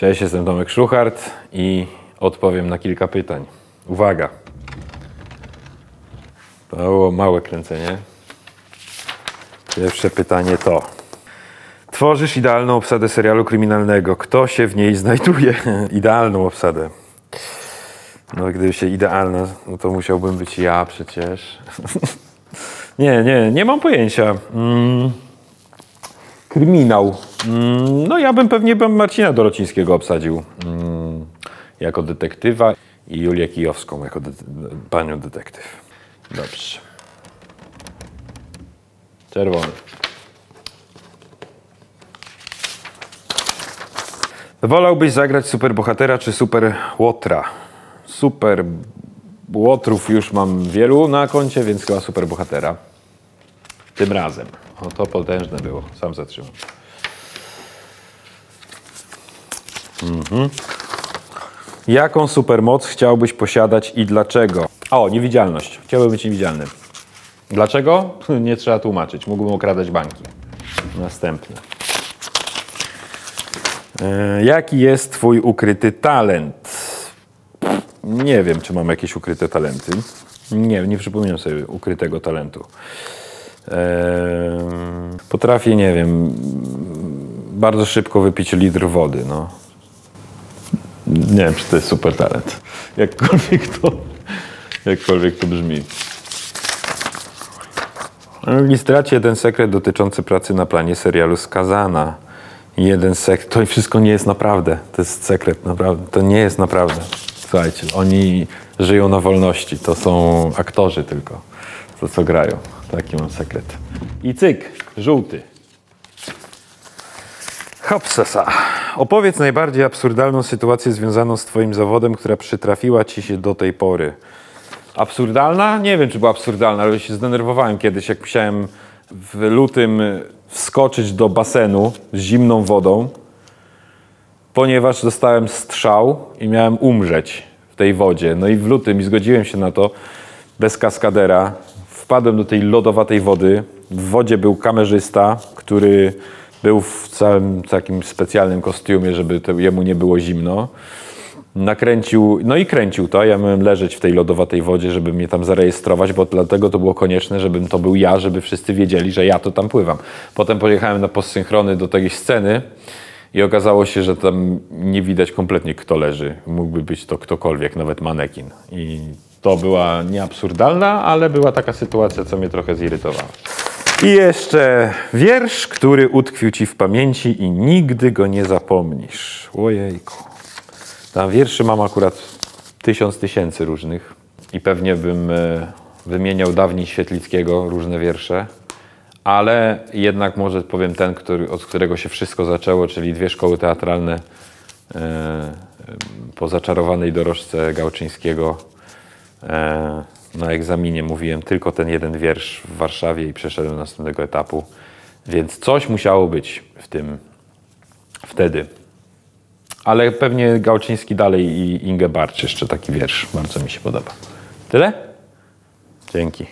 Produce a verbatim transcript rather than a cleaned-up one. Cześć, jestem Tomek Schuchardt i odpowiem na kilka pytań. Uwaga! To było małe kręcenie. Pierwsze pytanie to... Tworzysz idealną obsadę serialu kryminalnego. Kto się w niej znajduje? Idealną obsadę. No gdyby się idealna, no to musiałbym być ja przecież. nie, nie, nie mam pojęcia. Mm. Kryminał. Mm, no ja bym pewnie bym Marcina Dorocińskiego obsadził mm, jako detektywa i Julię Kijowską jako de panią detektyw. Dobrze. Czerwony. Wolałbyś zagrać superbohatera czy superłotra? Super łotrów już mam wielu na koncie, więc chyba superbohatera. Tym razem. O, to potężne było. Sam zatrzymam. Mhm. Jaką supermoc chciałbyś posiadać i dlaczego? O, niewidzialność. Chciałbym być niewidzialny. Dlaczego? Nie trzeba tłumaczyć. Mógłbym okradać banki. Następne. Yy, jaki jest twój ukryty talent? Nie wiem, czy mam jakieś ukryte talenty. Nie, nie przypominam sobie ukrytego talentu. Potrafię, nie wiem, bardzo szybko wypić litr wody, no. Nie wiem, czy to jest super talent. Jakkolwiek to, jakkolwiek to brzmi. I stracę jeden sekret dotyczący pracy na planie serialu Skazana. Jeden sekret, to wszystko nie jest naprawdę. To jest sekret, naprawdę. To nie jest naprawdę. Słuchajcie, oni żyją na wolności. To są aktorzy tylko, za co grają. Taki mam sekret. I cyk, żółty. Hopsasa. Opowiedz najbardziej absurdalną sytuację związaną z twoim zawodem, która przytrafiła ci się do tej pory. Absurdalna? Nie wiem, czy była absurdalna, ale się zdenerwowałem kiedyś, jak musiałem w lutym wskoczyć do basenu z zimną wodą, ponieważ dostałem strzał i miałem umrzeć w tej wodzie. No i w lutym i zgodziłem się na to bez kaskadera. Wpadłem do tej lodowatej wody. W wodzie był kamerzysta, który był w całym takim specjalnym kostiumie, żeby to, jemu nie było zimno. Nakręcił, no i kręcił to. Ja miałem leżeć w tej lodowatej wodzie, żeby mnie tam zarejestrować, bo dlatego to było konieczne, żebym to był ja, żeby wszyscy wiedzieli, że ja to tam pływam. Potem pojechałem na postsynchrony do tej sceny i okazało się, że tam nie widać kompletnie, kto leży. Mógłby być to ktokolwiek, nawet manekin. I to była nie absurdalna, ale była taka sytuacja, co mnie trochę zirytowała. I jeszcze wiersz, który utkwił ci w pamięci i nigdy go nie zapomnisz. Ojejku. Tam wierszy mam akurat tysiąc tysięcy różnych i pewnie bym wymieniał dawniej Świetlickiego różne wiersze, ale jednak może powiem ten, który, od którego się wszystko zaczęło, czyli dwie szkoły teatralne yy, po zaczarowanej dorożce Gałczyńskiego. Na egzaminie mówiłem tylko ten jeden wiersz w Warszawie i przeszedłem do następnego etapu, więc coś musiało być w tym wtedy. Ale pewnie Gałczyński dalej i Inge Barczy jeszcze taki wiersz, bardzo mi się podoba. Tyle? Dzięki.